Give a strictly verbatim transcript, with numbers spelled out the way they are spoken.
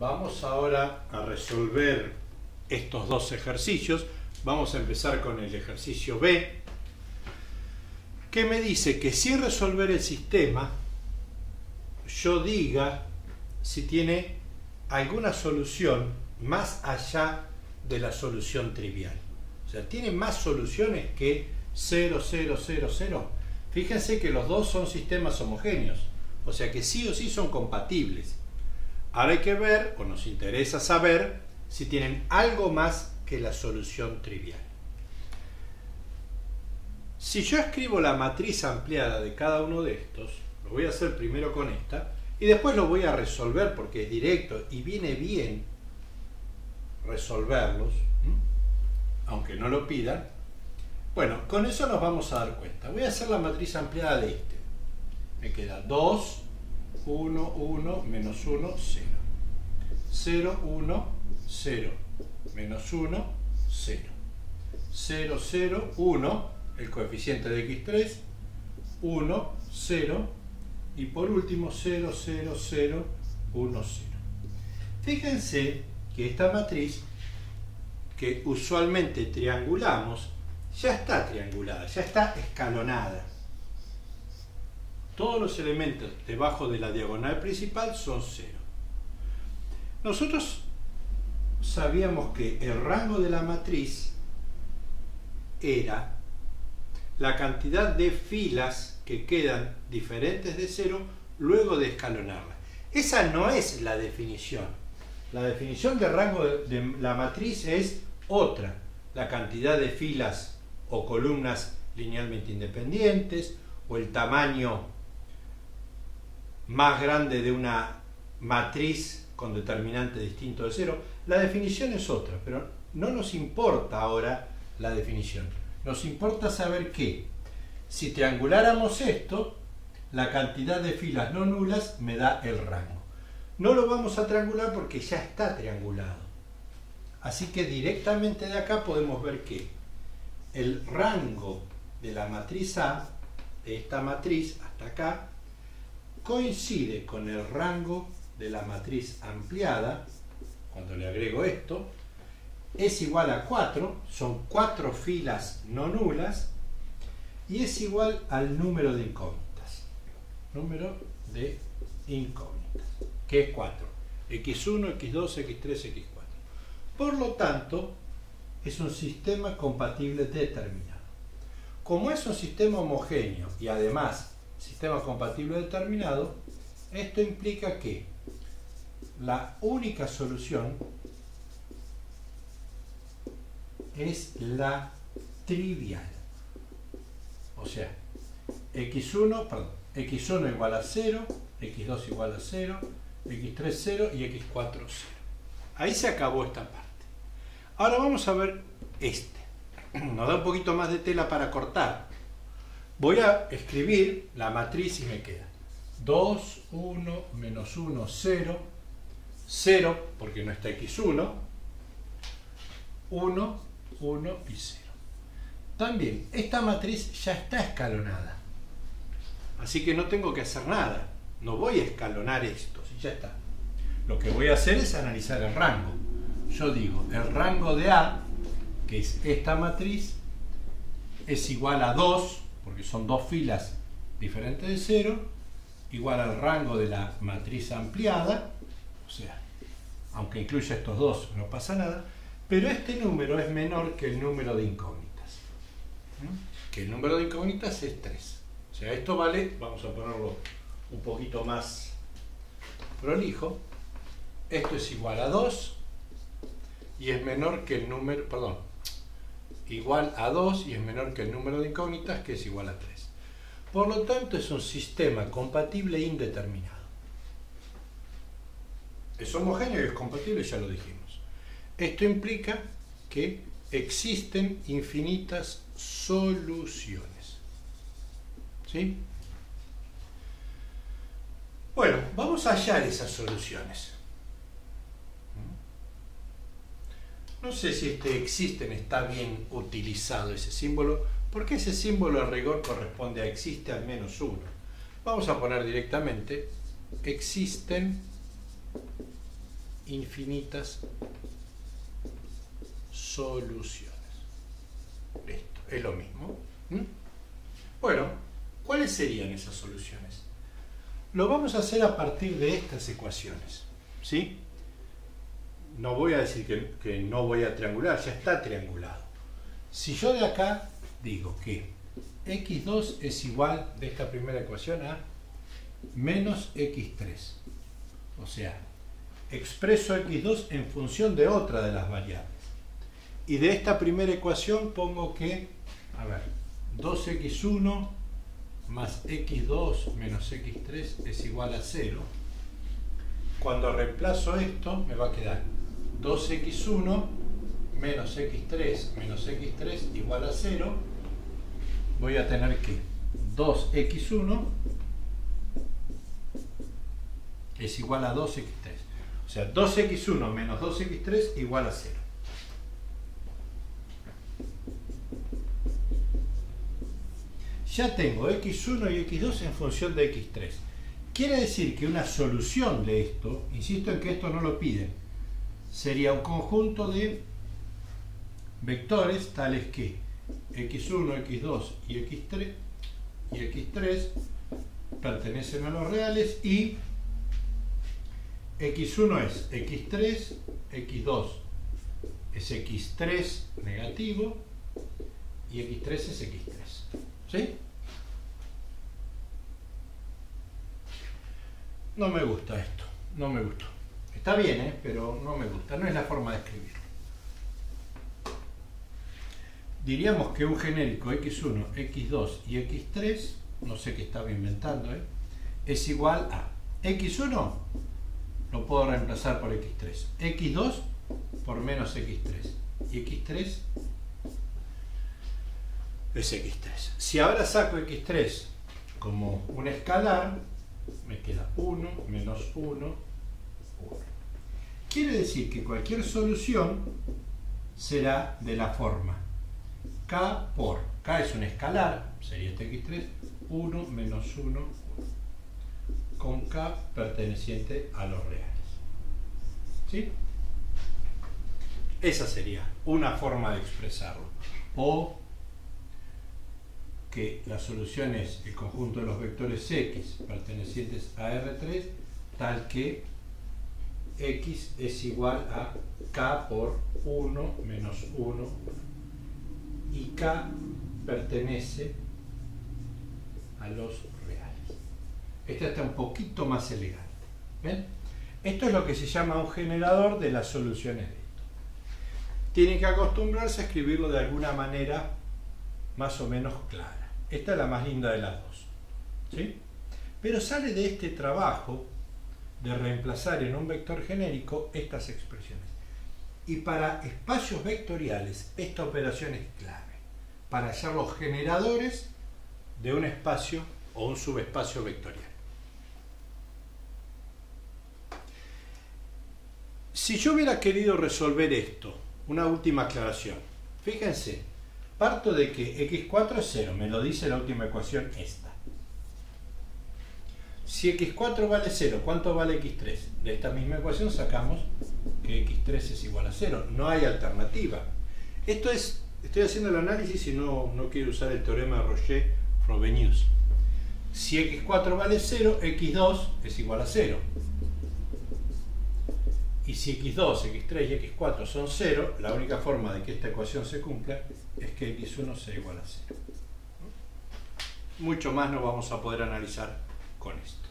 Vamos ahora a resolver estos dos ejercicios. Vamos a empezar con el ejercicio B, que me dice que sin resolver el sistema, yo diga si tiene alguna solución más allá de la solución trivial. O sea, tiene más soluciones que cero, cero, cero, cero. Fíjense que los dos son sistemas homogéneos, o sea que sí o sí son compatibles. Ahora hay que ver, o nos interesa saber, si tienen algo más que la solución trivial. Si yo escribo la matriz ampliada de cada uno de estos, lo voy a hacer primero con esta, y después lo voy a resolver porque es directo y viene bien resolverlos, aunque no lo pidan. Bueno, con eso nos vamos a dar cuenta. Voy a hacer la matriz ampliada de este. Me queda dos, uno, uno, menos uno, cero. cero, uno, cero, menos uno, cero. cero, cero, uno, el coeficiente de equis tres, uno, cero, y por último cero, cero, cero, uno, cero. Fíjense que esta matriz, que usualmente triangulamos, ya está triangulada, ya está escalonada. Todos los elementos debajo de la diagonal principal son cero. Nosotros sabíamos que el rango de la matriz era la cantidad de filas que quedan diferentes de cero luego de escalonarla. Esa no es la definición. La definición del rango de la matriz es otra. La cantidad de filas o columnas linealmente independientes, o el tamaño más grande de una matriz con determinante distinto de cero. La definición es otra, pero no nos importa ahora la definición. Nos importa saber que si trianguláramos esto, la cantidad de filas no nulas me da el rango. No lo vamos a triangular porque ya está triangulado. Así que directamente de acá podemos ver que el rango de la matriz A, de esta matriz hasta acá, coincide con el rango de la matriz ampliada, cuando le agrego esto, es igual a cuatro, son cuatro filas no nulas, y es igual al número de incógnitas, número de incógnitas, que es cuatro, equis uno, equis dos, equis tres, equis cuatro. Por lo tanto, es un sistema compatible determinado. Como es un sistema homogéneo y además sistema compatible determinado, esto implica que la única solución es la trivial. O sea, equis uno, perdón, equis uno igual a cero, equis dos igual a cero, equis tres cero y equis cuatro cero. Ahí se acabó esta parte. Ahora vamos a ver este. Nos da un poquito más de tela para cortar. Voy a escribir la matriz y me queda dos, uno, menos uno, cero, cero, porque no está equis uno, uno, uno y cero. También, esta matriz ya está escalonada. Así que no tengo que hacer nada. No voy a escalonar esto, si ya está. Lo que voy a hacer es analizar el rango. Yo digo, el rango de A, que es esta matriz, es igual a dos, porque son dos filas diferentes de cero, igual al rango de la matriz ampliada, o sea, aunque incluya estos dos no pasa nada, pero este número es menor que el número de incógnitas, ¿Mm? que el número de incógnitas es tres. O sea, esto vale, vamos a ponerlo un poquito más prolijo, esto es igual a dos, y es menor que el número, perdón, igual a dos y es menor que el número de incógnitas, que es igual a tres. Por lo tanto, es un sistema compatible e indeterminado. Es homogéneo y es compatible, ya lo dijimos. Esto implica que existen infinitas soluciones. ¿Sí? Bueno, vamos a hallar esas soluciones. No sé si este existen está bien utilizado, ese símbolo, porque ese símbolo en rigor corresponde a existe al menos uno. Vamos a poner directamente existen infinitas soluciones. Listo, es lo mismo. ¿Mm? Bueno, ¿cuáles serían esas soluciones? Lo vamos a hacer a partir de estas ecuaciones, ¿sí? No voy a decir que, que no voy a triangular, ya está triangulado. Si yo de acá digo que equis dos es igual de esta primera ecuación a menos equis tres, o sea, expreso equis dos en función de otra de las variables, y de esta primera ecuación pongo que, a ver, dos equis uno más equis dos menos equis tres es igual a cero. Cuando reemplazo esto me va a quedar dos equis uno menos equis tres menos equis tres igual a cero. Voy a tener que dos equis uno es igual a dos equis tres. O sea, dos equis uno menos dos equis tres igual a cero. Ya tengo equis uno y equis dos en función de equis tres. Quiere decir que una solución de esto, insisto en que esto no lo piden, sería un conjunto de vectores tales que equis uno, equis dos y equis tres, y equis tres pertenecen a los reales, y equis uno es equis tres, equis dos es equis tres negativo y equis tres es equis tres. ¿Sí? No me gusta esto, no me gustó. Está bien, ¿eh? Pero no me gusta, no es la forma de escribirlo. Diríamos que un genérico equis uno, equis dos y equis tres, no sé qué estaba inventando, ¿eh? Es igual a equis uno, lo puedo reemplazar por equis tres, equis dos por menos equis tres, y equis tres es equis tres. Si ahora saco equis tres como un escalar, me queda uno, menos uno, uno. Quiere decir que cualquier solución será de la forma K por, K es un escalar, sería este equis tres, uno, menos uno, uno, con K perteneciente a los reales. ¿Sí? Esa sería una forma de expresarlo. O que la solución es el conjunto de los vectores X pertenecientes a R tres, tal que X es igual a K por uno menos uno, y K pertenece a los reales. Esta está un poquito más elegante. ¿Ven? Esto es lo que se llama un generador de las soluciones de esto. Tienen que acostumbrarse a escribirlo de alguna manera más o menos clara. Esta es la más linda de las dos. ¿Sí? Pero sale de este trabajo de reemplazar en un vector genérico estas expresiones. Y para espacios vectoriales esta operación es clave para hallar los generadores de un espacio o un subespacio vectorial. Si yo hubiera querido resolver esto, una última aclaración. Fíjense, parto de que equis cuatro es cero, me lo dice la última ecuación esta. Si equis cuatro vale cero, ¿cuánto vale equis tres? De esta misma ecuación sacamos que equis tres es igual a cero, no hay alternativa. Esto es, estoy haciendo el análisis y no, no quiero usar el teorema de Roger-Frobenius. Si equis cuatro vale cero, equis dos es igual a cero. Y si equis dos, equis tres y equis cuatro son cero, la única forma de que esta ecuación se cumpla es que equis uno sea igual a cero. Mucho más no vamos a poder analizar con esto.